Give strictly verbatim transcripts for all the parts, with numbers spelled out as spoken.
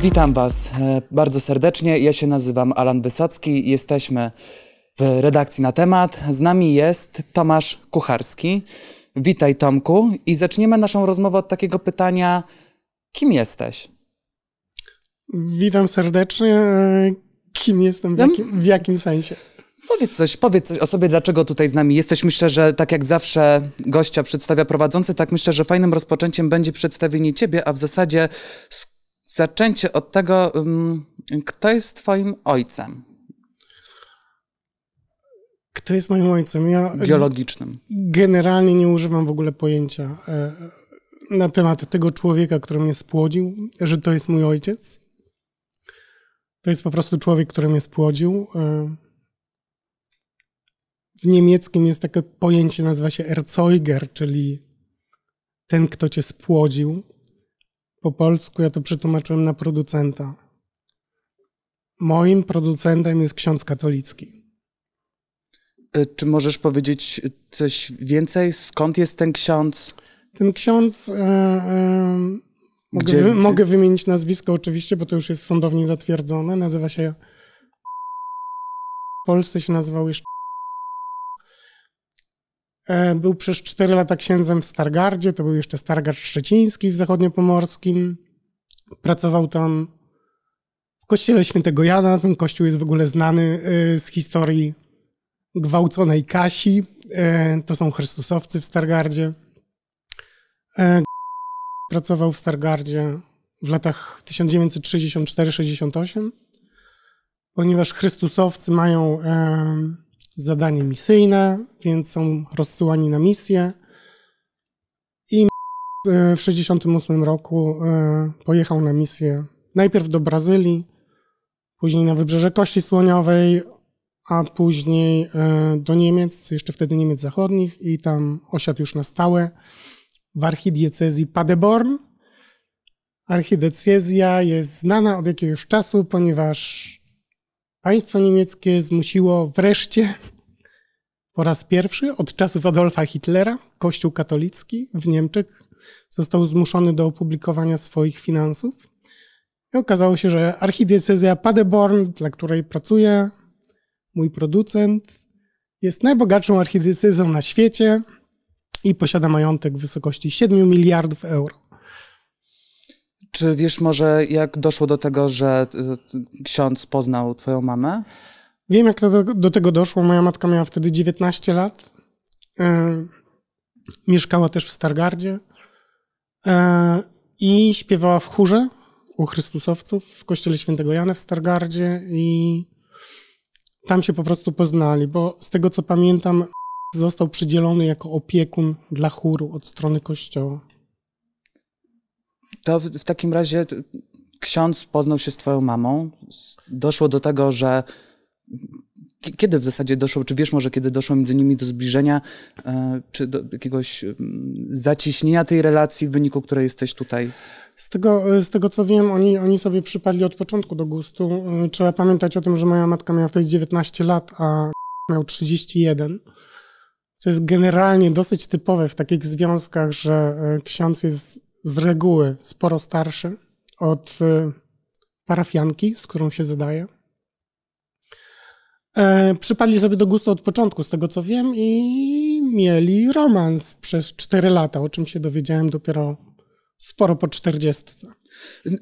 Witam Was bardzo serdecznie. Ja się nazywam Alan Wysocki. Jesteśmy w redakcji na temat. Z nami jest Tomasz Kucharski. Witaj, Tomku. I zaczniemy naszą rozmowę od takiego pytania. Kim jesteś? Witam serdecznie. Kim jestem? W jakim, w jakim sensie? Powiedz coś, powiedz coś o sobie, dlaczego tutaj z nami jesteś. Myślę, że tak jak zawsze gościa przedstawia prowadzący, tak myślę, że fajnym rozpoczęciem będzie przedstawienie ciebie, a w zasadzie zaczęcie od tego, kto jest twoim ojcem. Kto jest moim ojcem? Ja biologicznym. Generalnie nie używam w ogóle pojęcia na temat tego człowieka, który mnie spłodził, że to jest mój ojciec. To jest po prostu człowiek, który mnie spłodził. W niemieckim jest takie pojęcie, nazywa się Erzeuger, czyli ten, kto cię spłodził. Po polsku ja to przetłumaczyłem na producenta. Moim producentem jest ksiądz katolicki. Czy możesz powiedzieć coś więcej? Skąd jest ten ksiądz? Ten ksiądz... E, e, mogę, gdzie, wy, gdzie? mogę wymienić nazwisko oczywiście, bo to już jest sądownie zatwierdzone. Nazywa się... W Polsce się nazywał jeszcze... Był przez cztery lata księdzem w Stargardzie, to był jeszcze Stargard Szczeciński w Zachodniopomorskim. Pracował tam w kościele Świętego Jana. Ten kościół jest w ogóle znany z historii gwałconej Kasi. To są Chrystusowcy w Stargardzie. Pracował w Stargardzie w latach tysiąc dziewięćset sześćdziesiąt cztery sześćdziesiąt osiem, ponieważ Chrystusowcy mają... zadanie misyjne, więc są rozsyłani na misję. I w tysiąc dziewięćset sześćdziesiątym ósmym roku pojechał na misję najpierw do Brazylii, później na wybrzeże Kości Słoniowej, a później do Niemiec, jeszcze wtedy Niemiec Zachodnich, i tam osiadł już na stałe w archidiecezji Paderborn. Archidiecezja jest znana od jakiegoś czasu, ponieważ państwo niemieckie zmusiło wreszcie, po raz pierwszy od czasów Adolfa Hitlera, Kościół katolicki w Niemczech został zmuszony do opublikowania swoich finansów. I okazało się, że archidiecezja Paderborn, dla której pracuję, mój producent, jest najbogatszą archidiecezją na świecie i posiada majątek w wysokości siedmiu miliardów euro. Czy wiesz może, jak doszło do tego, że ksiądz poznał twoją mamę? Wiem, jak do, do tego doszło. Moja matka miała wtedy dziewiętnaście lat. E, mieszkała też w Stargardzie. E, I śpiewała w chórze u Chrystusowców w kościele Świętego Jana w Stargardzie. I tam się po prostu poznali, bo z tego, co pamiętam, został przydzielony jako opiekun dla chóru od strony kościoła. To w, w takim razie ksiądz poznał się z twoją mamą. Doszło do tego, że... Kiedy w zasadzie doszło, czy wiesz może, kiedy doszło między nimi do zbliżenia, czy do jakiegoś zaciśnienia tej relacji, w wyniku której jesteś tutaj? Z tego, z tego co wiem, oni, oni sobie przypadli od początku do gustu. Trzeba pamiętać o tym, że moja matka miała wtedy dziewiętnaście lat, a miał trzydzieści jeden. Co jest generalnie dosyć typowe w takich związkach, że ksiądz jest... z reguły sporo starszy od parafianki, z którą się zadaje. E, przypadli sobie do gustu od początku, z tego co wiem, i mieli romans przez cztery lata, o czym się dowiedziałem dopiero sporo po czterdziestce.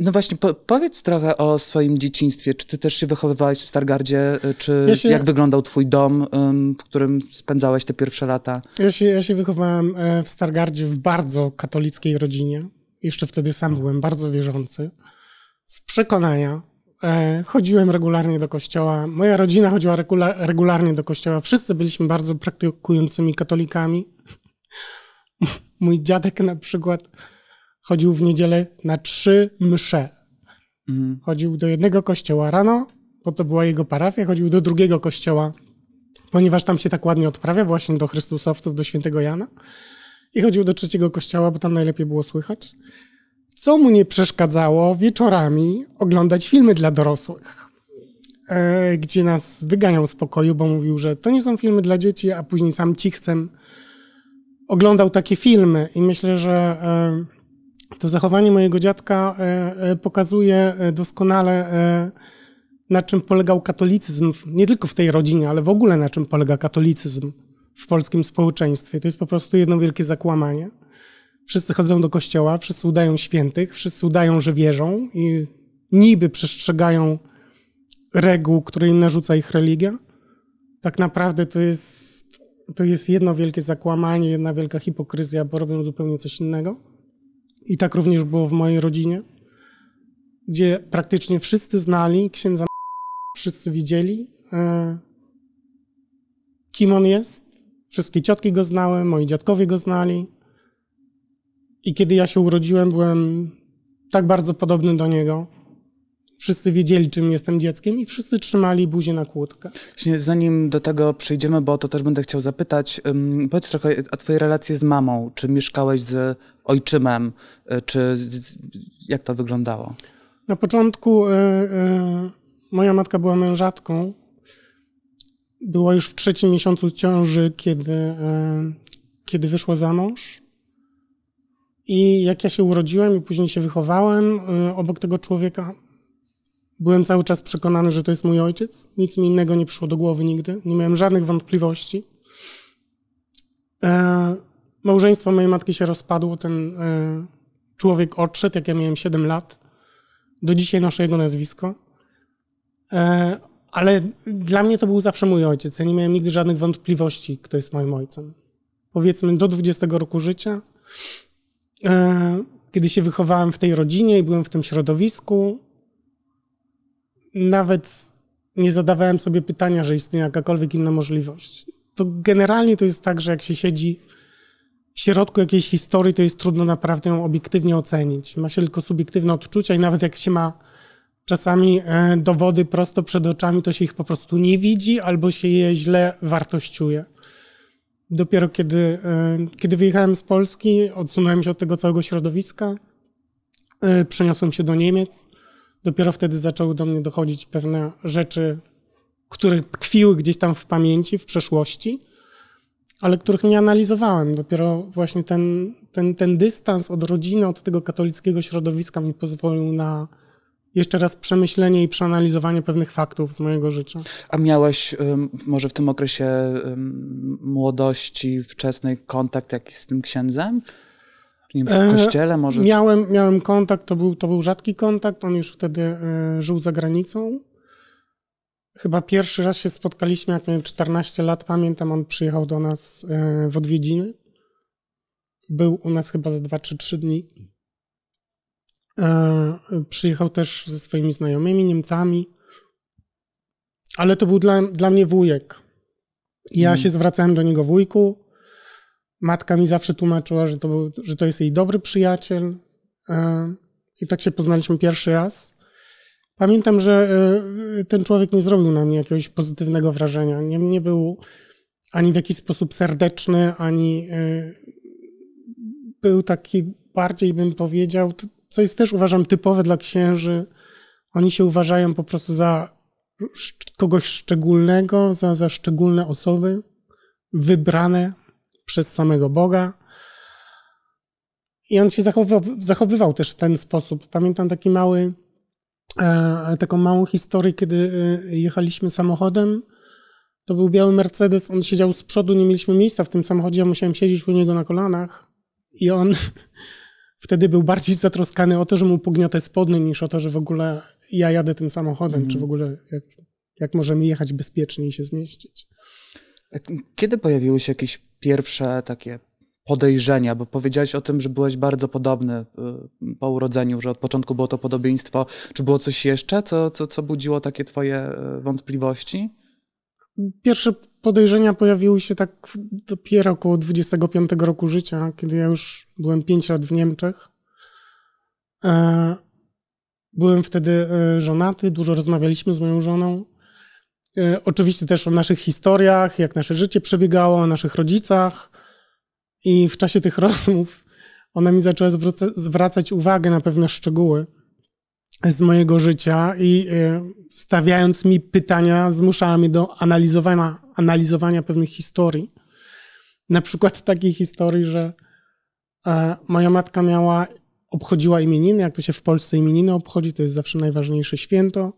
No właśnie, po, powiedz trochę o swoim dzieciństwie. Czy ty też się wychowywałeś w Stargardzie? Czy ja się, jak wyglądał twój dom, w którym spędzałeś te pierwsze lata? Ja się, ja się wychowałem w Stargardzie w bardzo katolickiej rodzinie. Jeszcze wtedy sam byłem bardzo wierzący. Z przekonania chodziłem regularnie do kościoła. Moja rodzina chodziła regula- regularnie do kościoła. Wszyscy byliśmy bardzo praktykującymi katolikami. Mój dziadek na przykład... chodził w niedzielę na trzy msze. Mhm. Chodził do jednego kościoła rano, bo to była jego parafia, chodził do drugiego kościoła, ponieważ tam się tak ładnie odprawia, właśnie do Chrystusowców, do Świętego Jana. I chodził do trzeciego kościoła, bo tam najlepiej było słychać. Co mu nie przeszkadzało wieczorami oglądać filmy dla dorosłych, e, gdzie nas wyganiał z pokoju, bo mówił, że to nie są filmy dla dzieci, a później sam cichcem oglądał takie filmy. I myślę, że... E, To zachowanie mojego dziadka pokazuje doskonale, na czym polegał katolicyzm, nie tylko w tej rodzinie, ale w ogóle na czym polega katolicyzm w polskim społeczeństwie. To jest po prostu jedno wielkie zakłamanie. Wszyscy chodzą do kościoła, wszyscy udają świętych, wszyscy udają, że wierzą i niby przestrzegają reguł, które im narzuca ich religia. Tak naprawdę to jest, to jest jedno wielkie zakłamanie, jedna wielka hipokryzja, bo robią zupełnie coś innego. I tak również było w mojej rodzinie, gdzie praktycznie wszyscy znali księdza, wszyscy widzieli, kim on jest. Wszystkie ciotki go znały, moi dziadkowie go znali. I kiedy ja się urodziłem, byłem tak bardzo podobny do niego. Wszyscy wiedzieli, czym jestem dzieckiem i wszyscy trzymali buzię na kłódkę. Zanim do tego przyjdziemy, bo o to też będę chciał zapytać, powiedz trochę o twojej relacji z mamą. Czy mieszkałeś z ojczymem? Czy z, jak to wyglądało? Na początku y, y, moja matka była mężatką. Była już w trzecim miesiącu ciąży, kiedy, y, kiedy wyszła za mąż. I jak ja się urodziłem i później się wychowałem y, obok tego człowieka, byłem cały czas przekonany, że to jest mój ojciec. Nic mi innego nie przyszło do głowy nigdy. Nie miałem żadnych wątpliwości. E, małżeństwo mojej matki się rozpadło. Ten e, człowiek odszedł, jak ja miałem siedem lat. Do dzisiaj noszę jego nazwisko. E, ale dla mnie to był zawsze mój ojciec. Ja nie miałem nigdy żadnych wątpliwości, kto jest moim ojcem. Powiedzmy do dwudziestego roku życia. E, kiedy się wychowałem w tej rodzinie i byłem w tym środowisku, nawet nie zadawałem sobie pytania, że istnieje jakakolwiek inna możliwość. To generalnie to jest tak, że jak się siedzi w środku jakiejś historii, to jest trudno naprawdę ją obiektywnie ocenić. Ma się tylko subiektywne odczucia i nawet jak się ma czasami dowody prosto przed oczami, to się ich po prostu nie widzi albo się je źle wartościuje. Dopiero kiedy, kiedy wyjechałem z Polski, odsunąłem się od tego całego środowiska, przeniosłem się do Niemiec. Dopiero wtedy zaczęły do mnie dochodzić pewne rzeczy, które tkwiły gdzieś tam w pamięci, w przeszłości, ale których nie analizowałem. Dopiero właśnie ten, ten, ten dystans od rodziny, od tego katolickiego środowiska mi pozwolił na jeszcze raz przemyślenie i przeanalizowanie pewnych faktów z mojego życia. A miałeś um, może w tym okresie um, młodości, wczesnej kontakt jakiś z tym księdzem? Nie wiem, w kościele może? Miałem, miałem kontakt, to był, to był rzadki kontakt, on już wtedy e, żył za granicą. Chyba pierwszy raz się spotkaliśmy, jak miałem czternaście lat, pamiętam, on przyjechał do nas e, w odwiedziny. Był u nas chyba z dwa czy trzy dni. E, przyjechał też ze swoimi znajomymi, Niemcami, ale to był dla, dla mnie wujek. Ja hmm. się zwracałem do niego wujku. Matka mi zawsze tłumaczyła, że to, był, że to jest jej dobry przyjaciel i tak się poznaliśmy pierwszy raz. Pamiętam, że ten człowiek nie zrobił na mnie jakiegoś pozytywnego wrażenia. Nie, nie był ani w jakiś sposób serdeczny, ani był taki bardziej, bym powiedział, co jest też uważam typowe dla księży. Oni się uważają po prostu za kogoś szczególnego, za, za szczególne osoby, wybrane przez samego Boga. I on się zachowywał, zachowywał też w ten sposób. Pamiętam taki mały, e, taką małą historię, kiedy jechaliśmy samochodem. To był biały Mercedes, on siedział z przodu, nie mieliśmy miejsca w tym samochodzie, ja musiałem siedzieć u niego na kolanach. I on wtedy był bardziej zatroskany o to, że mu pogniotę spodnie, niż o to, że w ogóle ja jadę tym samochodem, mm. czy w ogóle jak, jak możemy jechać bezpiecznie i się zmieścić. Kiedy pojawiły się jakieś pierwsze takie podejrzenia, bo powiedziałeś o tym, że byłeś bardzo podobny po urodzeniu, że od początku było to podobieństwo. Czy było coś jeszcze, co, co, co budziło takie twoje wątpliwości? Pierwsze podejrzenia pojawiły się tak dopiero około dwudziestego piątego roku życia, kiedy ja już byłem pięć lat w Niemczech. Byłem wtedy żonaty, dużo rozmawialiśmy z moją żoną. Oczywiście też o naszych historiach, jak nasze życie przebiegało, o naszych rodzicach. I w czasie tych rozmów ona mi zaczęła zwracać uwagę na pewne szczegóły z mojego życia i stawiając mi pytania, zmuszała mnie do analizowania, analizowania pewnych historii. Na przykład takiej historii, że moja matka miała obchodziła imieniny. Jak to się w Polsce imieniny obchodzi, to jest zawsze najważniejsze święto.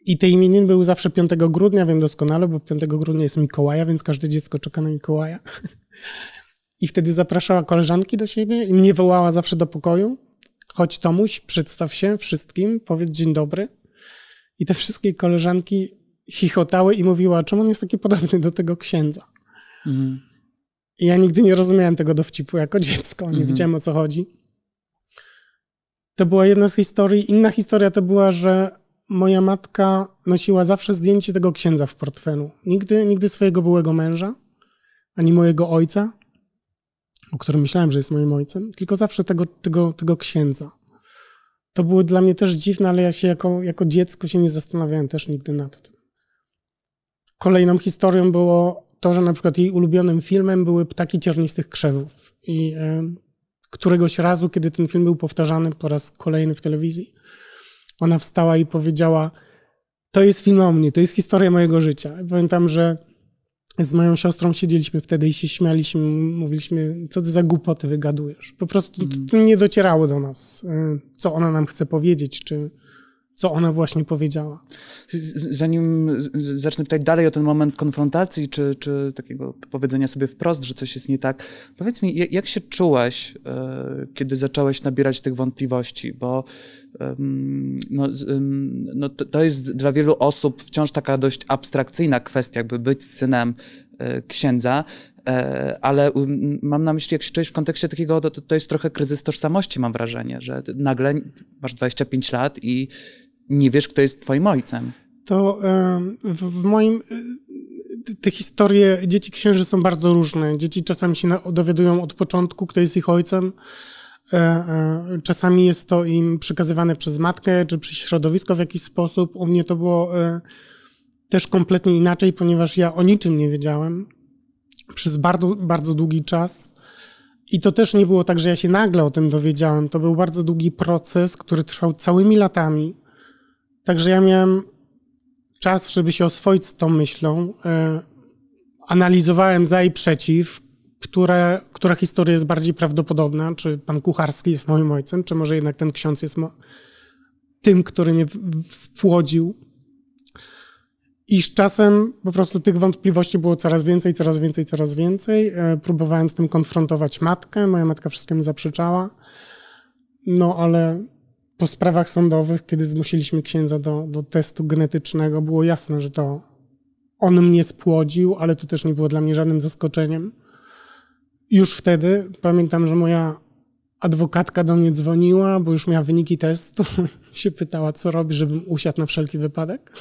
I te imieniny były zawsze piątego grudnia, wiem doskonale, bo piątego grudnia jest Mikołaja, więc każde dziecko czeka na Mikołaja. I wtedy zapraszała koleżanki do siebie i mnie wołała zawsze do pokoju. Chodź Tomuś, przedstaw się wszystkim, powiedz dzień dobry. I te wszystkie koleżanki chichotały i mówiła, czemu on jest taki podobny do tego księdza. Mhm. I ja nigdy nie rozumiałem tego dowcipu jako dziecko, nie mhm. wiedziałem, o co chodzi. To była jedna z historii. Inna historia to była, że moja matka nosiła zawsze zdjęcie tego księdza w portfelu. Nigdy, nigdy swojego byłego męża, ani mojego ojca, o którym myślałem, że jest moim ojcem, tylko zawsze tego, tego, tego księdza. To było dla mnie też dziwne, ale ja się jako, jako dziecko się nie zastanawiałem też nigdy nad tym. Kolejną historią było to, że na przykład jej ulubionym filmem były Ptaki ciernistych krzewów. I y, któregoś razu, kiedy ten film był powtarzany po raz kolejny w telewizji, ona wstała i powiedziała, to jest film o mnie, to jest historia mojego życia. I pamiętam, że z moją siostrą siedzieliśmy wtedy i się śmialiśmy, mówiliśmy, co ty za głupoty wygadujesz. Po prostu mm. to nie docierało do nas, co ona nam chce powiedzieć, czy co ona właśnie powiedziała. Zanim zacznę pytać dalej o ten moment konfrontacji, czy, czy takiego powiedzenia sobie wprost, że coś jest nie tak, powiedz mi, jak się czułeś, kiedy zacząłeś nabierać tych wątpliwości? Bo no, no, to jest dla wielu osób wciąż taka dość abstrakcyjna kwestia, jakby być synem księdza, ale mam na myśli, jak się czujesz w kontekście takiego, to, to jest trochę kryzys tożsamości, mam wrażenie, że nagle masz dwadzieścia pięć lat i nie wiesz, kto jest twoim ojcem. To w moim... Te historie dzieci księży są bardzo różne. Dzieci czasami się dowiadują od początku, kto jest ich ojcem. Czasami jest to im przekazywane przez matkę, czy przez środowisko w jakiś sposób. U mnie to było też kompletnie inaczej, ponieważ ja o niczym nie wiedziałem przez bardzo, bardzo długi czas. I to też nie było tak, że ja się nagle o tym dowiedziałem. To był bardzo długi proces, który trwał całymi latami. Także ja miałem czas, żeby się oswoić z tą myślą. Analizowałem za i przeciw, które, która historia jest bardziej prawdopodobna. Czy pan Kucharski jest moim ojcem, czy może jednak ten ksiądz jest tym, który mnie spłodził. I z czasem po prostu tych wątpliwości było coraz więcej, coraz więcej, coraz więcej. Próbowałem z tym konfrontować matkę. Moja matka wszystkiemu zaprzeczała. No ale po sprawach sądowych, kiedy zmusiliśmy księdza do, do testu genetycznego, było jasne, że to on mnie spłodził, ale to też nie było dla mnie żadnym zaskoczeniem. Już wtedy pamiętam, że moja adwokatka do mnie dzwoniła, bo już miała wyniki testu. Się pytała, co robi, żebym usiadł na wszelki wypadek.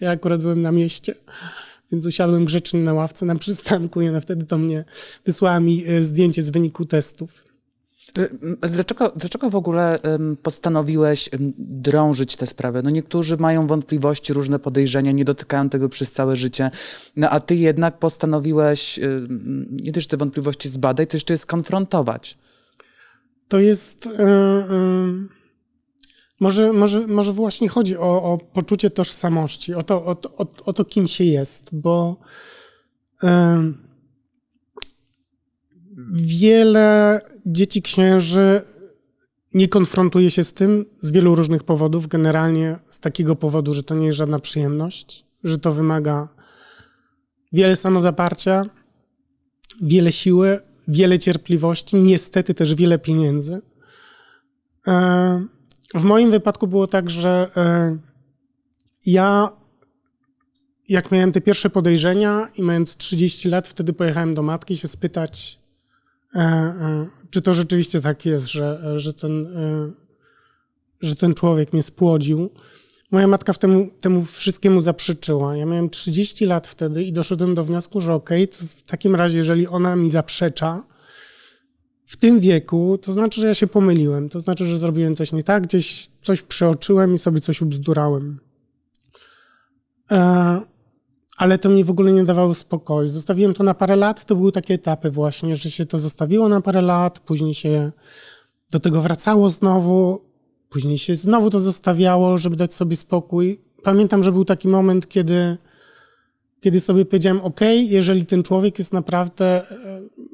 Ja akurat byłem na mieście, więc usiadłem grzecznie na ławce, na przystanku i ona wtedy to mnie wysłała mi zdjęcie z wyniku testów. Dlaczego, dlaczego w ogóle postanowiłeś drążyć tę sprawę? No niektórzy mają wątpliwości, różne podejrzenia, nie dotykają tego przez całe życie, no a ty jednak postanowiłeś nie tylko te wątpliwości zbadać, to jeszcze je skonfrontować. To jest... Yy, yy, może, może, może właśnie chodzi o, o poczucie tożsamości, o to, o, o, o to, kim się jest, bo yy, wiele dzieci księży nie konfrontuje się z tym z wielu różnych powodów. Generalnie z takiego powodu, że to nie jest żadna przyjemność, że to wymaga wiele samozaparcia, wiele siły, wiele cierpliwości, niestety też wiele pieniędzy. W moim wypadku było tak, że ja, jak miałem te pierwsze podejrzenia i mając trzydzieści lat, wtedy pojechałem do matki się spytać, czy to rzeczywiście tak jest, że, że, ten, że ten człowiek mnie spłodził. Moja matka temu, temu wszystkiemu zaprzeczyła. Ja miałem trzydzieści lat wtedy i doszedłem do wniosku, że okej, okay, w takim razie, jeżeli ona mi zaprzecza w tym wieku, to znaczy, że ja się pomyliłem. To znaczy, że zrobiłem coś nie tak, gdzieś coś przeoczyłem i sobie coś ubzdurałem. Ale to mi w ogóle nie dawało spokoju. Zostawiłem to na parę lat, to były takie etapy właśnie, że się to zostawiło na parę lat, później się do tego wracało znowu. Później się znowu to zostawiało, żeby dać sobie spokój. Pamiętam, że był taki moment, kiedy, kiedy sobie powiedziałem, okej, jeżeli ten człowiek jest naprawdę,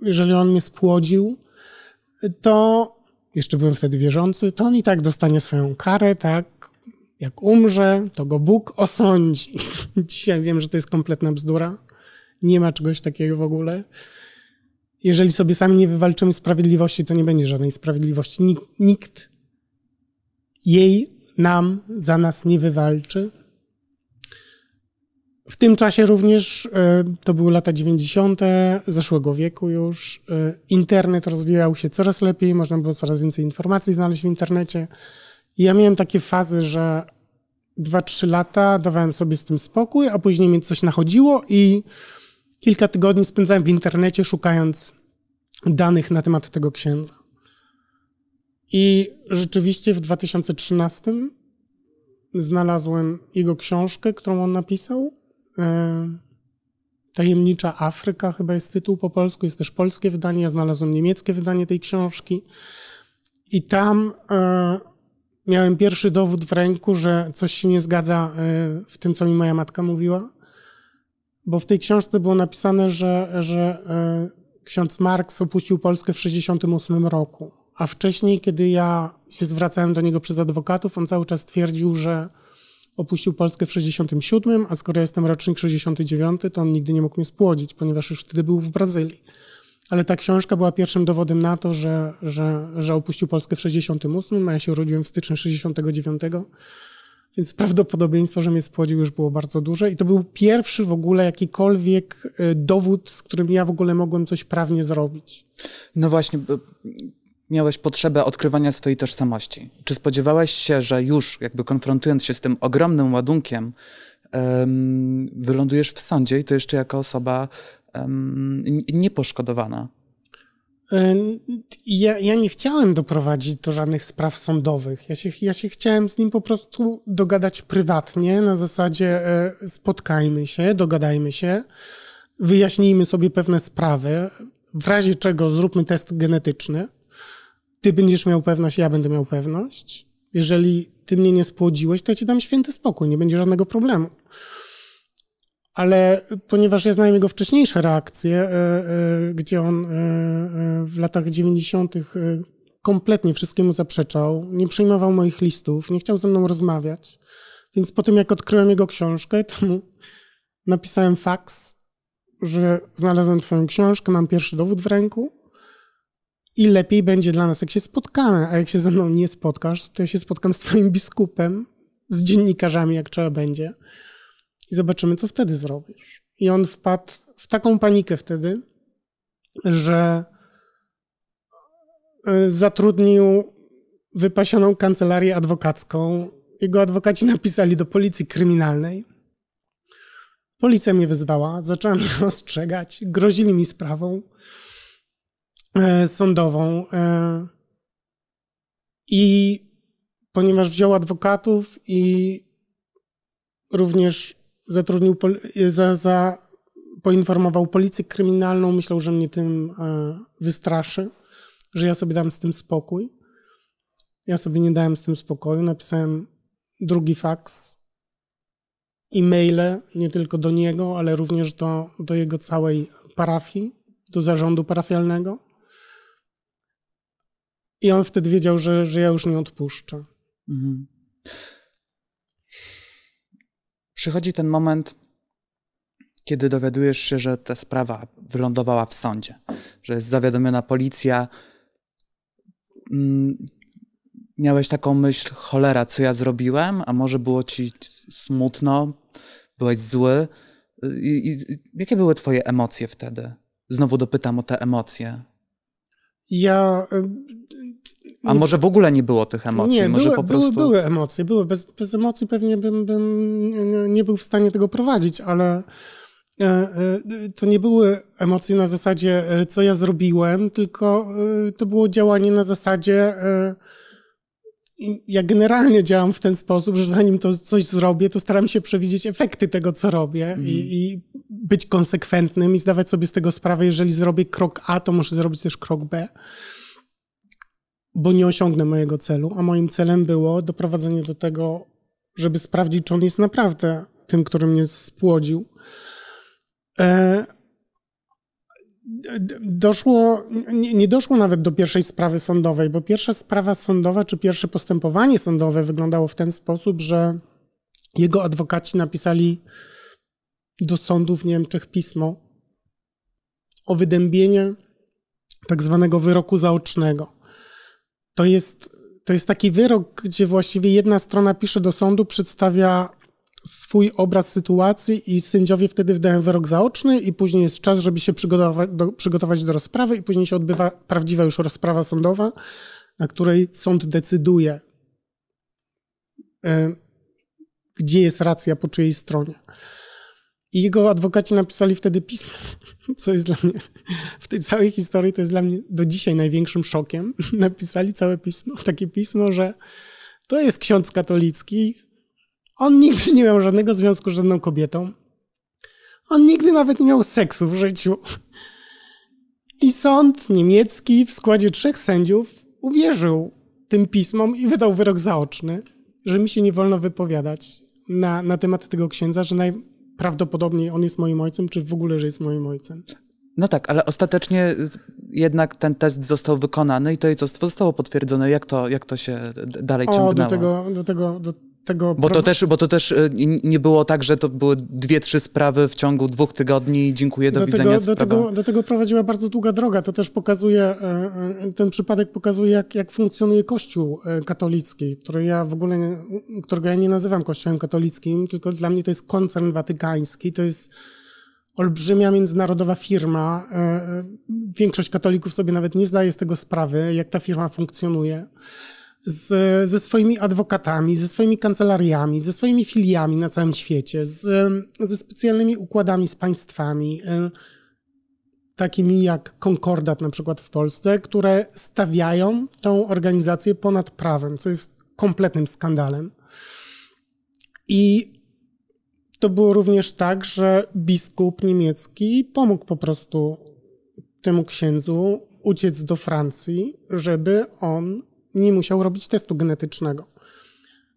jeżeli on mnie spłodził, to, jeszcze byłem wtedy wierzący, to on i tak dostanie swoją karę, tak? Jak umrze, to go Bóg osądzi. Dzisiaj wiem, że to jest kompletna bzdura. Nie ma czegoś takiego w ogóle. Jeżeli sobie sami nie wywalczymy sprawiedliwości, to nie będzie żadnej sprawiedliwości. Nikt, nikt jej nam, za nas nie wywalczy. W tym czasie również, to były lata dziewięćdziesiąte zeszłego wieku już, internet rozwijał się coraz lepiej, można było coraz więcej informacji znaleźć w internecie. I ja miałem takie fazy, że dwa trzy lata dawałem sobie z tym spokój, a później mi coś nachodziło i kilka tygodni spędzałem w internecie, szukając danych na temat tego księdza. I rzeczywiście w dwa tysiące trzynastym znalazłem jego książkę, którą on napisał. Tajemnicza Afryka chyba jest tytuł po polsku, jest też polskie wydanie. Ja znalazłem niemieckie wydanie tej książki. I tam miałem pierwszy dowód w ręku, że coś się nie zgadza w tym, co mi moja matka mówiła. Bo w tej książce było napisane, że, że ksiądz Marks opuścił Polskę w tysiąc dziewięćset sześćdziesiątym ósmym roku. A wcześniej, kiedy ja się zwracałem do niego przez adwokatów, on cały czas twierdził, że opuścił Polskę w tysiąc dziewięćset sześćdziesiątym siódmym, a skoro ja jestem rocznik sześćdziesiąty dziewiąty, to on nigdy nie mógł mnie spłodzić, ponieważ już wtedy był w Brazylii. Ale ta książka była pierwszym dowodem na to, że, że, że opuścił Polskę w tysiąc dziewięćset sześćdziesiątym ósmym, a ja się urodziłem w styczniu tysiąc dziewięćset sześćdziesiątego dziewiątego. Więc prawdopodobieństwo, że mnie spłodził, już było bardzo duże. I to był pierwszy w ogóle jakikolwiek dowód, z którym ja w ogóle mogłem coś prawnie zrobić. No właśnie, miałeś potrzebę odkrywania swojej tożsamości. Czy spodziewałeś się, że już jakby konfrontując się z tym ogromnym ładunkiem, um, wylądujesz w sądzie i to jeszcze jako osoba um, nieposzkodowana? Ja, ja nie chciałem doprowadzić do żadnych spraw sądowych. Ja się, ja się chciałem z nim po prostu dogadać prywatnie, na zasadzie spotkajmy się, dogadajmy się, wyjaśnijmy sobie pewne sprawy, w razie czego zróbmy test genetyczny. Ty będziesz miał pewność, ja będę miał pewność. Jeżeli ty mnie nie spłodziłeś, to ja ci dam święty spokój, nie będzie żadnego problemu. Ale ponieważ ja znałem jego wcześniejsze reakcje, gdzie on w latach dziewięćdziesiątych kompletnie wszystkiemu zaprzeczał, nie przyjmował moich listów, nie chciał ze mną rozmawiać, więc po tym jak odkryłem jego książkę, to mu napisałem faks, że znalazłem twoją książkę, mam pierwszy dowód w ręku i lepiej będzie dla nas, jak się spotkamy, a jak się ze mną nie spotkasz, to ja się spotkam z twoim biskupem, z dziennikarzami, jak trzeba będzie. I zobaczymy, co wtedy zrobisz. I on wpadł w taką panikę wtedy, że zatrudnił wypasioną kancelarię adwokacką. Jego adwokaci napisali do policji kryminalnej. Policja mnie wezwała, zaczęła mnie ostrzegać, grozili mi sprawą e, sądową. E, I ponieważ wziął adwokatów i również zatrudnił, pol za, za, poinformował policję kryminalną, myślał, że mnie tym e, wystraszy, że ja sobie dam z tym spokój. Ja sobie nie dałem z tym spokoju, napisałem drugi faks, e-maile, nie tylko do niego, ale również do, do jego całej parafii, do zarządu parafialnego. I on wtedy wiedział, że, że ja już nie odpuszczę. Mhm. Przychodzi ten moment, kiedy dowiadujesz się, że ta sprawa wylądowała w sądzie, że jest zawiadomiona policja. Miałeś taką myśl, cholera, co ja zrobiłem, a może było ci smutno, byłeś zły. I, i, jakie były twoje emocje wtedy? Znowu dopytam o te emocje. Ja... A może w ogóle nie było tych emocji? Nie, może były, po prostu... były, były emocje, były. Bez, bez emocji pewnie bym, bym nie był w stanie tego prowadzić, ale to nie były emocje na zasadzie, co ja zrobiłem, tylko to było działanie na zasadzie, ja generalnie działam w ten sposób, że zanim to coś zrobię, to staram się przewidzieć efekty tego, co robię mm. i, i być konsekwentnym i zdawać sobie z tego sprawę, jeżeli zrobię krok A, to muszę zrobić też krok B. Bo nie osiągnę mojego celu, a moim celem było doprowadzenie do tego, żeby sprawdzić, czy on jest naprawdę tym, który mnie spłodził. Doszło, nie, nie doszło nawet do pierwszej sprawy sądowej, bo pierwsza sprawa sądowa czy pierwsze postępowanie sądowe wyglądało w ten sposób, że jego adwokaci napisali do sądu w Niemczech pismo o wydębienie tak zwanego wyroku zaocznego. To jest, to jest taki wyrok, gdzie właściwie jedna strona pisze do sądu, przedstawia swój obraz sytuacji i sędziowie wtedy wydają wyrok zaoczny i później jest czas, żeby się przygotować do, przygotować do rozprawy i później się odbywa prawdziwa już rozprawa sądowa, na której sąd decyduje, y, gdzie jest racja, po czyjej stronie. I jego adwokaci napisali wtedy pismo, co jest dla mnie, w tej całej historii to jest dla mnie do dzisiaj największym szokiem. Napisali całe pismo, takie pismo, że to jest ksiądz katolicki, on nigdy nie miał żadnego związku z żadną kobietą. On nigdy nawet nie miał seksu w życiu. I sąd niemiecki w składzie trzech sędziów uwierzył tym pismom i wydał wyrok zaoczny, że mi się nie wolno wypowiadać na, na temat tego księdza, że najprawdopodobniej on jest moim ojcem, czy w ogóle, że jest moim ojcem. No tak, ale ostatecznie jednak ten test został wykonany i to ojcostwo zostało potwierdzone. Jak to, jak to się dalej ciągnęło? O, do tego... Do tego do... Tego bo, to też, bo to też nie było tak, że to były dwie, trzy sprawy w ciągu dwóch tygodni i dziękuję, do, do widzenia. Tego, do, tego, do tego prowadziła bardzo długa droga. To też pokazuje, ten przypadek pokazuje, jak, jak funkcjonuje Kościół katolicki, który ja w ogóle nie, którego ja nie nazywam Kościołem katolickim, tylko dla mnie to jest koncern watykański, to jest olbrzymia międzynarodowa firma. Większość katolików sobie nawet nie zdaje z tego sprawy, jak ta firma funkcjonuje. Z, ze swoimi adwokatami, ze swoimi kancelariami, ze swoimi filiami na całym świecie, z, ze specjalnymi układami z państwami, takimi jak Konkordat na przykład w Polsce, które stawiają tą organizację ponad prawem, co jest kompletnym skandalem. I to było również tak, że biskup niemiecki pomógł po prostu temu księdzu uciec do Francji, żeby on nie musiał robić testu genetycznego.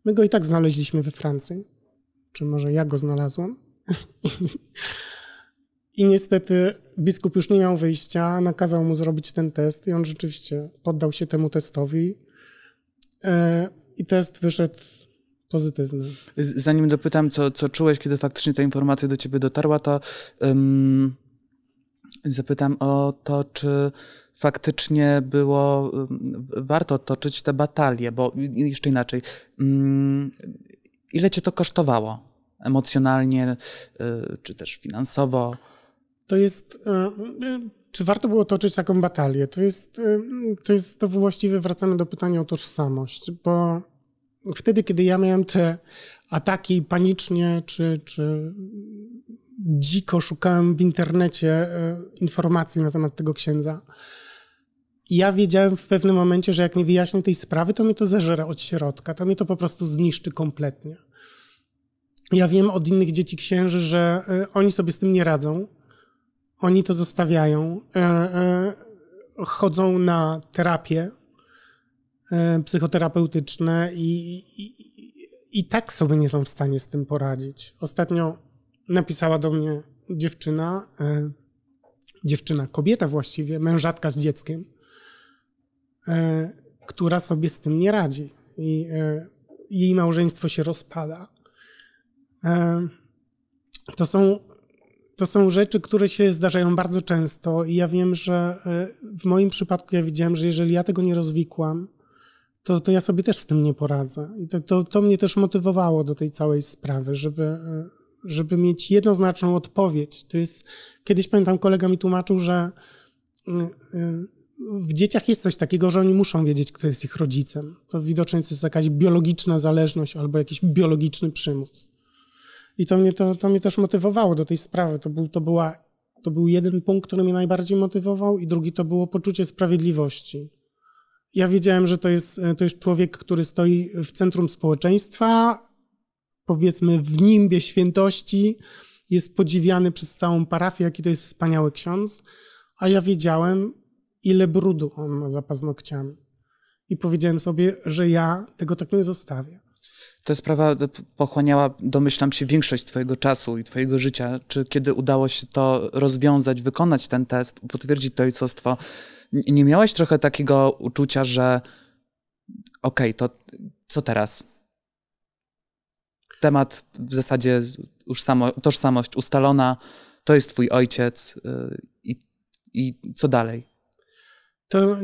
My go i tak znaleźliśmy we Francji. Czy może ja go znalazłam? I niestety biskup już nie miał wyjścia, nakazał mu zrobić ten test i on rzeczywiście poddał się temu testowi. Yy, I test wyszedł pozytywny. Zanim dopytam, co, co czułeś, kiedy faktycznie ta informacja do ciebie dotarła, to um, zapytam o to, czy faktycznie było warto toczyć te batalie, bo jeszcze inaczej, ile cię to kosztowało emocjonalnie, czy też finansowo? To jest, czy warto było toczyć taką batalię? To jest, to jest, to właściwie wracamy do pytania o tożsamość, bo wtedy, kiedy ja miałem te ataki panicznie, czy, czy dziko szukałem w internecie informacji na temat tego księdza, ja wiedziałem w pewnym momencie, że jak nie wyjaśnię tej sprawy, to mnie to zażera od środka, to mnie to po prostu zniszczy kompletnie. Ja wiem od innych dzieci księży, że oni sobie z tym nie radzą, oni to zostawiają, chodzą na terapie psychoterapeutyczne i, i, i tak sobie nie są w stanie z tym poradzić. Ostatnio napisała do mnie dziewczyna, dziewczyna, kobieta właściwie, mężatka z dzieckiem, która sobie z tym nie radzi i jej małżeństwo się rozpada. To są, to są rzeczy, które się zdarzają bardzo często i ja wiem, że w moim przypadku ja widziałem, że jeżeli ja tego nie rozwikłam, to, to ja sobie też z tym nie poradzę. I to, to, to mnie też motywowało do tej całej sprawy, żeby... żeby mieć jednoznaczną odpowiedź. To jest, kiedyś pamiętam, kolega mi tłumaczył, że w dzieciach jest coś takiego, że oni muszą wiedzieć, kto jest ich rodzicem. To widocznie to jest jakaś biologiczna zależność albo jakiś biologiczny przymus. I to mnie, to, to mnie też motywowało do tej sprawy. To był, to była, to był jeden punkt, który mnie najbardziej motywował i drugi to było poczucie sprawiedliwości. Ja wiedziałem, że to jest, to jest człowiek, który stoi w centrum społeczeństwa, powiedzmy w nimbie świętości, jest podziwiany przez całą parafię, jaki to jest wspaniały ksiądz, a ja wiedziałem, ile brudu on ma za paznokciami. I powiedziałem sobie, że ja tego tak nie zostawię. ta sprawa pochłaniała, domyślam się, większość twojego czasu i twojego życia. Czy kiedy udało się to rozwiązać, wykonać ten test, potwierdzić to ojcostwo, nie miałeś trochę takiego uczucia, że okej, to co teraz? Temat w zasadzie już samo, tożsamość ustalona, to jest twój ojciec i, i co dalej? To,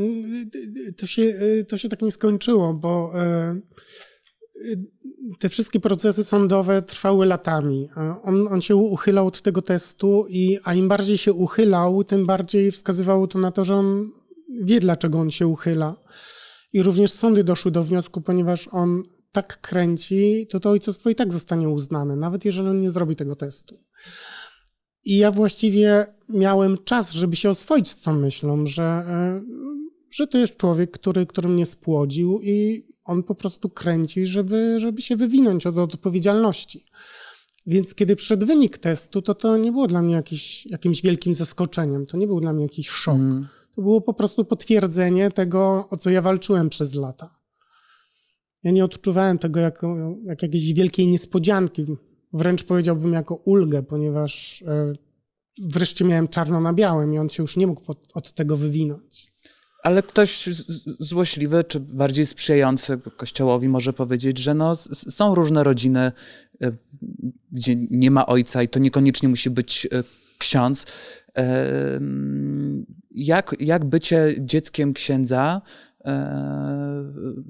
to, się, to się tak nie skończyło, bo te wszystkie procesy sądowe trwały latami. On, on się uchylał od tego testu, i, a im bardziej się uchylał, tym bardziej wskazywało to na to, że on wie, dlaczego on się uchyla. I również sądy doszły do wniosku, ponieważ on tak kręci, to to ojcostwo i tak zostanie uznane, nawet jeżeli on nie zrobi tego testu. I ja właściwie miałem czas, żeby się oswoić z tą myślą, że, że to jest człowiek, który, który mnie spłodził i on po prostu kręci, żeby, żeby się wywinąć od odpowiedzialności. Więc kiedy przyszedł wynik testu, to to nie było dla mnie jakiś, jakimś wielkim zaskoczeniem, to nie był dla mnie jakiś szok. Mm. To było po prostu potwierdzenie tego, o co ja walczyłem przez lata. Ja nie odczuwałem tego jako, jak jakiejś wielkiej niespodzianki. Wręcz powiedziałbym jako ulgę, ponieważ wreszcie miałem czarno na białym i on się już nie mógł od tego wywinąć. Ale ktoś złośliwy czy bardziej sprzyjający Kościołowi może powiedzieć, że no, są różne rodziny, gdzie nie ma ojca i to niekoniecznie musi być ksiądz. Jak, jak bycie dzieckiem księdza,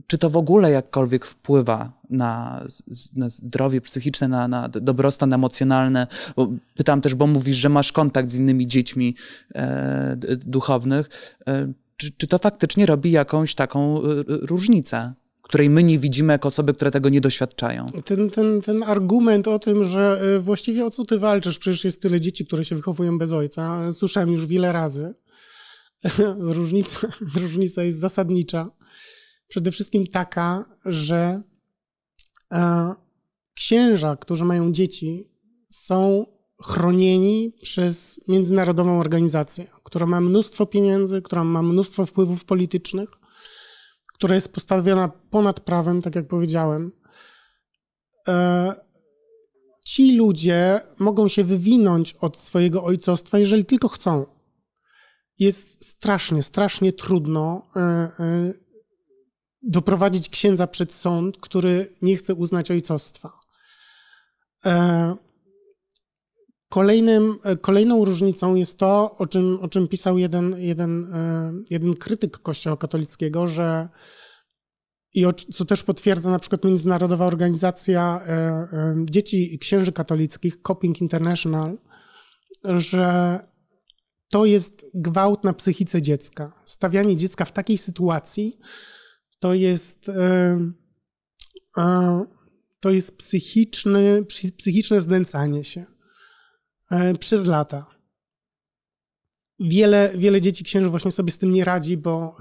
czy to w ogóle jakkolwiek wpływa na, na zdrowie psychiczne, na, na dobrostan emocjonalny? Bo pytam też, bo mówisz, że masz kontakt z innymi dziećmi e, duchownych. E, czy, czy to faktycznie robi jakąś taką różnicę, której my nie widzimy jako osoby, które tego nie doświadczają? Ten, ten, ten argument o tym, że właściwie o co ty walczysz? Przecież jest tyle dzieci, które się wychowują bez ojca. Słyszałem już wiele razy. Różnica, różnica jest zasadnicza. Przede wszystkim taka, że księża, którzy mają dzieci, są chronieni przez międzynarodową organizację, która ma mnóstwo pieniędzy, która ma mnóstwo wpływów politycznych, która jest postawiona ponad prawem, tak jak powiedziałem. Ci ludzie mogą się wywinąć od swojego ojcostwa, jeżeli tylko chcą. Jest strasznie, strasznie trudno doprowadzić księdza przed sąd, który nie chce uznać ojcostwa. Kolejnym, kolejną różnicą jest to, o czym, o czym pisał jeden, jeden, jeden krytyk Kościoła katolickiego, że i o, co też potwierdza na przykład Międzynarodowa Organizacja Dzieci i Księży Katolickich, Copping International, że to jest gwałt na psychice dziecka. Stawianie dziecka w takiej sytuacji to jest, to jest psychiczne, psychiczne znęcanie się przez lata. Wiele, wiele dzieci księży właśnie sobie z tym nie radzi, bo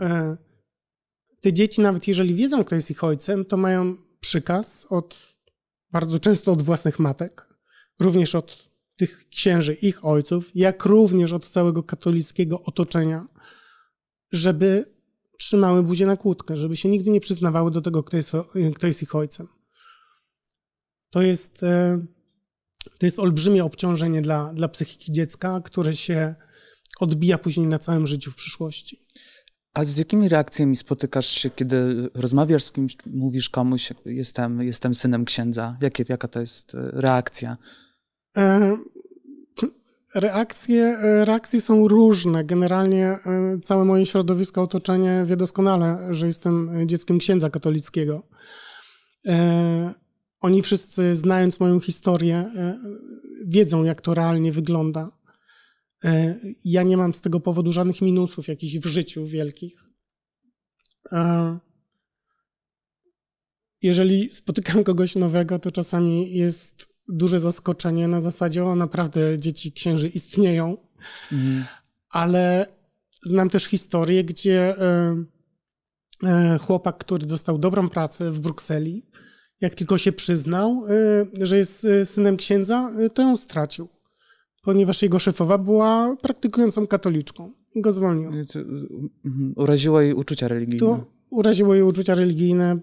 te dzieci, nawet jeżeli wiedzą, kto jest ich ojcem, to mają przykaz od, bardzo często od własnych matek, również od tych księży, ich ojców, jak również od całego katolickiego otoczenia, żeby trzymały buzię na kłódkę, żeby się nigdy nie przyznawały do tego, kto jest, kto jest ich ojcem. To jest, to jest olbrzymie obciążenie dla, dla psychiki dziecka, które się odbija później na całym życiu w przyszłości. A z jakimi reakcjami spotykasz się, kiedy rozmawiasz z kimś, mówisz komuś, jestem, jestem synem księdza? Jakie, jaka to jest reakcja? Reakcje, reakcje są różne. Generalnie całe moje środowisko, otoczenie wie doskonale, że jestem dzieckiem księdza katolickiego. Oni wszyscy, znając moją historię, wiedzą, jak to realnie wygląda. Ja nie mam z tego powodu żadnych minusów jakichś w życiu wielkich. Jeżeli spotykam kogoś nowego, to czasami jest duże zaskoczenie na zasadzie, o naprawdę dzieci księży istnieją, mhm. ale znam też historię, gdzie chłopak, który dostał dobrą pracę w Brukseli, jak tylko się przyznał, że jest synem księdza, to ją stracił, ponieważ jego szefowa była praktykującą katoliczką i go zwolnił. Uraziło jej uczucia religijne. To uraziło jej uczucia religijne.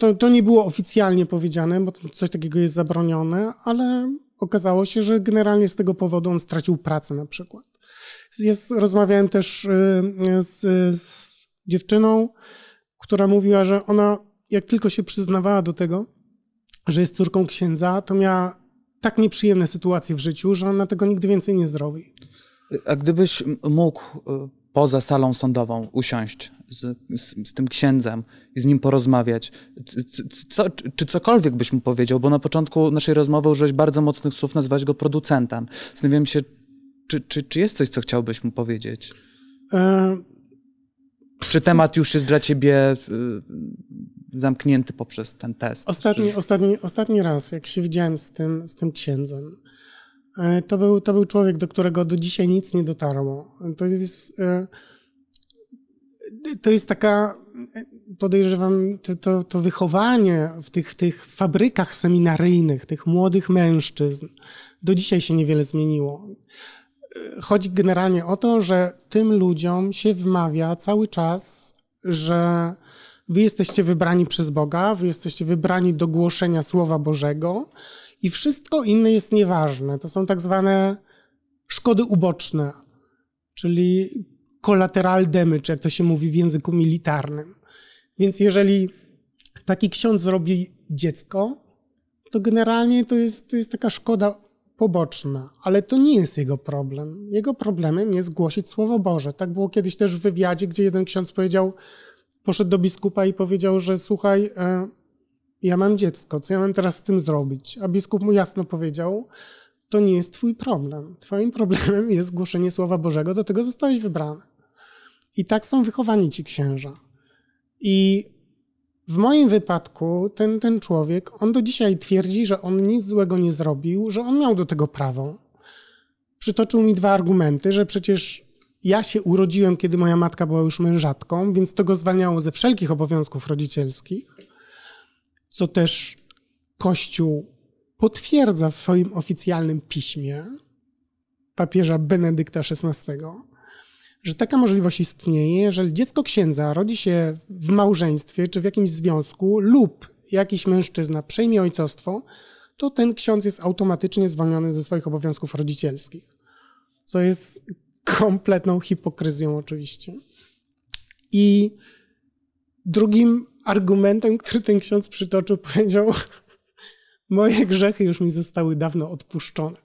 To, to nie było oficjalnie powiedziane, bo coś takiego jest zabronione, ale okazało się, że generalnie z tego powodu on stracił pracę na przykład. Jest, rozmawiałem też z, z dziewczyną, która mówiła, że ona jak tylko się przyznawała do tego, że jest córką księdza, to miała tak nieprzyjemne sytuacje w życiu, że ona tego nigdy więcej nie zrobi. A gdybyś mógł poza salą sądową usiąść z, z, z tym księdzem i z nim porozmawiać, co, czy cokolwiek byś mu powiedział? Bo na początku naszej rozmowy użyłeś bardzo mocnych słów, nazwałeś go producentem. Zastanawiam się, czy, czy, czy jest coś, co chciałbyś mu powiedzieć? E... Czy temat już jest dla ciebie zamknięty poprzez ten test? Ostatni, czy... ostatni, ostatni raz, jak się widziałem z tym, z tym księdzem, to był, to był człowiek, do którego do dzisiaj nic nie dotarło. To jest, to jest taka, podejrzewam, to, to, to wychowanie w tych, w tych fabrykach seminaryjnych, tych młodych mężczyzn, do dzisiaj się niewiele zmieniło. Chodzi generalnie o to, że tym ludziom się wmawia cały czas, że wy jesteście wybrani przez Boga, wy jesteście wybrani do głoszenia Słowa Bożego i wszystko inne jest nieważne. To są tak zwane szkody uboczne, czyli collateral damage, jak to się mówi w języku militarnym. Więc jeżeli taki ksiądz robi dziecko, to generalnie to jest, to jest taka szkoda poboczna, ale to nie jest jego problem. Jego problemem jest głosić Słowo Boże. Tak było kiedyś też w wywiadzie, gdzie jeden ksiądz powiedział, poszedł do biskupa i powiedział, że słuchaj, ja mam dziecko, co ja mam teraz z tym zrobić? A biskup mu jasno powiedział, to nie jest twój problem. Twoim problemem jest głoszenie Słowa Bożego, do tego zostałeś wybrany. I tak są wychowani ci księża. I w moim wypadku ten, ten człowiek, on do dzisiaj twierdzi, że on nic złego nie zrobił, że on miał do tego prawo. Przytoczył mi dwa argumenty, że przecież ja się urodziłem, kiedy moja matka była już mężatką, więc to go zwalniało ze wszelkich obowiązków rodzicielskich, co też Kościół potwierdza w swoim oficjalnym piśmie papieża Benedykta szesnastego, że taka możliwość istnieje, jeżeli dziecko księdza rodzi się w małżeństwie czy w jakimś związku lub jakiś mężczyzna przejmie ojcostwo, to ten ksiądz jest automatycznie zwolniony ze swoich obowiązków rodzicielskich, co jest kompletną hipokryzją oczywiście. I drugim argumentem, który ten ksiądz przytoczył, powiedział, moje grzechy już mi zostały dawno odpuszczone,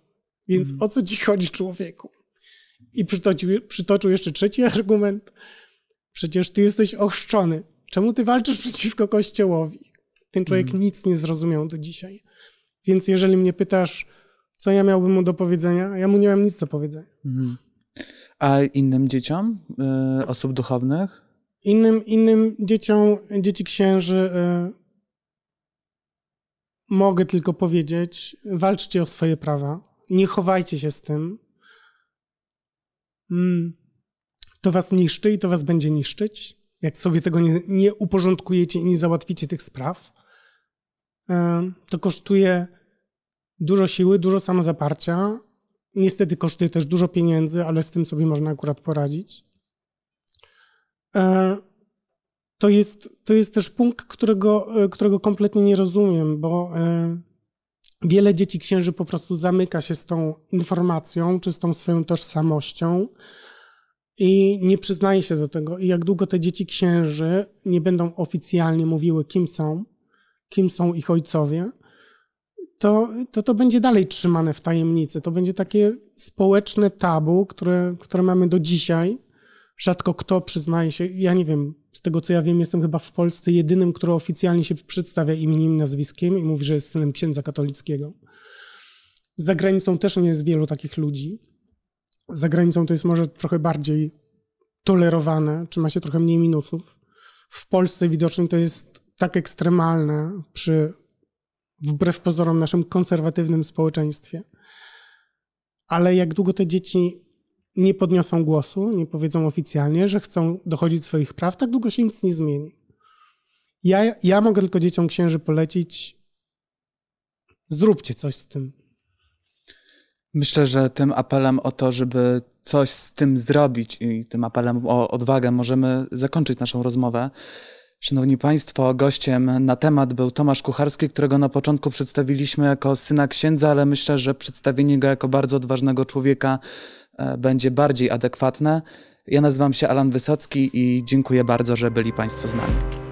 więc mm. o co ci chodzi, człowieku? I przytoczył, przytoczył jeszcze trzeci argument. Przecież ty jesteś ochrzczony. Czemu ty walczysz przeciwko Kościołowi? Ten człowiek mm. nic nie zrozumiał do dzisiaj. Więc jeżeli mnie pytasz, co ja miałbym mu do powiedzenia, ja mu nie mam nic do powiedzenia. Mm. A innym dzieciom y, osób duchownych? Innym, innym dzieciom, dzieci księży y, mogę tylko powiedzieć, walczcie o swoje prawa. Nie chowajcie się z tym. To was niszczy i to was będzie niszczyć, jak sobie tego nie, nie uporządkujecie i nie załatwicie tych spraw. To kosztuje dużo siły, dużo samozaparcia. Niestety kosztuje też dużo pieniędzy, ale z tym sobie można akurat poradzić. To jest, to jest też punkt, którego, którego kompletnie nie rozumiem, bo wiele dzieci księży po prostu zamyka się z tą informacją, czy z tą swoją tożsamością i nie przyznaje się do tego. I jak długo te dzieci księży nie będą oficjalnie mówiły, kim są, kim są ich ojcowie, to to, to będzie dalej trzymane w tajemnicy. To będzie takie społeczne tabu, które, które mamy do dzisiaj. Rzadko kto przyznaje się, ja nie wiem, z tego co ja wiem, jestem chyba w Polsce jedynym, który oficjalnie się przedstawia imieniem i nazwiskiem i mówi, że jest synem księdza katolickiego. Za granicą też nie jest wielu takich ludzi. Za granicą to jest może trochę bardziej tolerowane, czy ma się trochę mniej minusów. W Polsce widocznie to jest tak ekstremalne przy, wbrew pozorom, naszym konserwatywnym społeczeństwie. Ale jak długo te dzieci nie podniosą głosu, nie powiedzą oficjalnie, że chcą dochodzić swoich praw, tak długo się nic nie zmieni. Ja, ja mogę tylko dzieciom księży polecić, zróbcie coś z tym. Myślę, że tym apelem o to, żeby coś z tym zrobić i tym apelem o odwagę możemy zakończyć naszą rozmowę. Szanowni Państwo, gościem na temat był Tomasz Kucharski, którego na początku przedstawiliśmy jako syna księdza, ale myślę, że przedstawienie go jako bardzo odważnego człowieka będzie bardziej adekwatne. Ja nazywam się Alan Wysocki i dziękuję bardzo, że byli Państwo z nami.